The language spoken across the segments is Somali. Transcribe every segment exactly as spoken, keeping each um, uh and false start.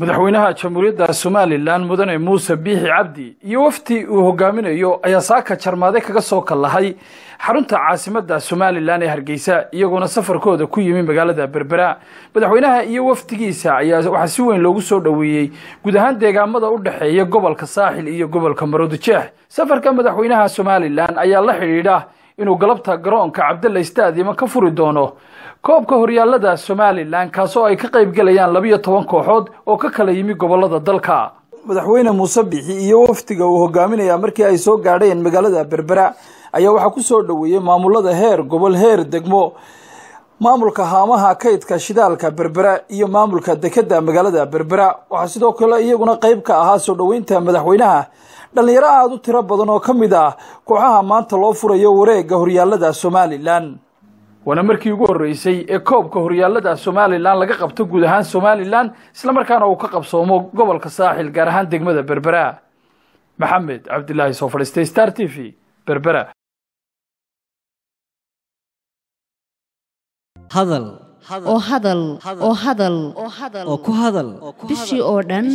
madaxweynaha jamhuuriyadda Somaliland mudane Muuse Biixi Cabdi iyo wafti uu hogaaminayo ayaa saaka jarmaade kaga soo kalahay xarunta caasimadda Somaliland ee Hargeysa iyagoo safarkooda ku yimi magaalada Berbera madaxweynaha iyo waftigiisa ayaa waxa si weyn loogu soo dhaweeyay guud ahaan deegaamada u dhaxeeya gobolka Saaxil iyo gobolka Maroodijeex safarka madaxweynaha Somaliland ayaa la xiriira inuu galabta garoonka Cabdalla Stadium ka furi doono koobka horyaalada Somaliland kaasoo ay ka qayb galayaan laba iyo toban kooxood oo ka kala yimi gobolada dalka madaxweynaha Muuse Biixi iyo waftiga uu hogaaminaya markii ay soo gaadheen magaalada Berbera ayaa waxa ku soo dhaweeyay maamulada heer gobol heer degmo maamulka haamaha kaydka shidaalka Berbera iyo maamulka dekadda magaalada Berbera waxa sidoo kale iyaguna qayb ka ahaa soo dhaweynta madaxweynaha dhalinyaro aad u tiro badan oo kamid ah kooxaha maanta loo furayo wareegga horyaalada Somaliland wana markii ugu horeysay ee koobka horyaalada Somaliland laga qabto guud ahaan Somaliland isla markaana uu ka qabsoomo gobolka Saaxil gaar ahaan degmada Berbera Maxamed Cabdilaahi soo fadhiistay Star T V Berbera هذل أو هذل أو هذل أو كهذل بشي أوردن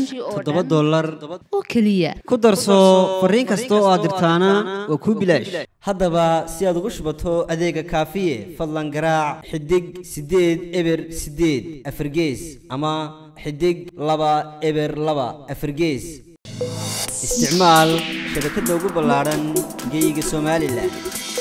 تدبّر دولار أو كلية كدر سو فرين كستو عدرتانا وكوبلاش هذا با سياد غشبته أديك كافية فلان جراع حدق سديد إبر سديد أفرجيز أما حدق لبا إبر لبا أفرجيز استعمال شبكة دوغو بلارن جيج سومالي لا